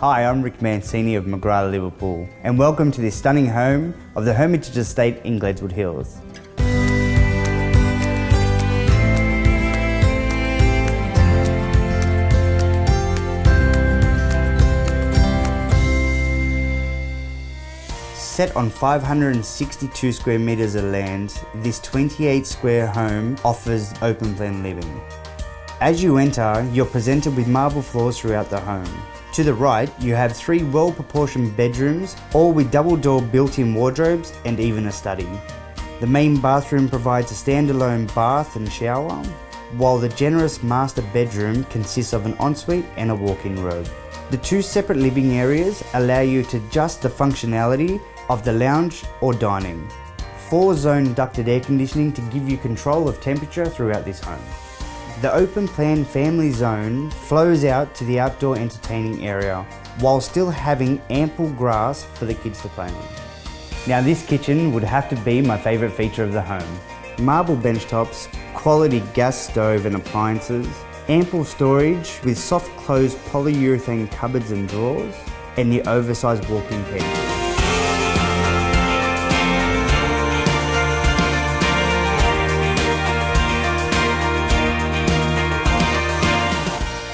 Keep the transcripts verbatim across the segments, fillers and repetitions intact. Hi, I'm Rick Mancini of McGrath, Liverpool, and welcome to this stunning home of the Hermitage Estate in Gledswood Hills. Set on five hundred sixty-two square metres of land, this twenty-eight square home offers open plan living. As you enter, you're presented with marble floors throughout the home. To the right, you have three well-proportioned bedrooms, all with double-door built-in wardrobes and even a study. The main bathroom provides a standalone bath and shower, while the generous master bedroom consists of an ensuite and a walk-in robe. The two separate living areas allow you to adjust the functionality of the lounge or dining. Four-zone ducted air conditioning to give you control of temperature throughout this home. The open plan family zone flows out to the outdoor entertaining area while still having ample grass for the kids to play on. Now, this kitchen would have to be my favourite feature of the home. Marble benchtops, quality gas stove and appliances, ample storage with soft closed polyurethane cupboards and drawers, and the oversized walk-in pantry.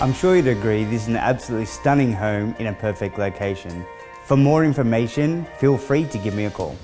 I'm sure you'd agree this is an absolutely stunning home in a perfect location. For more information, feel free to give me a call.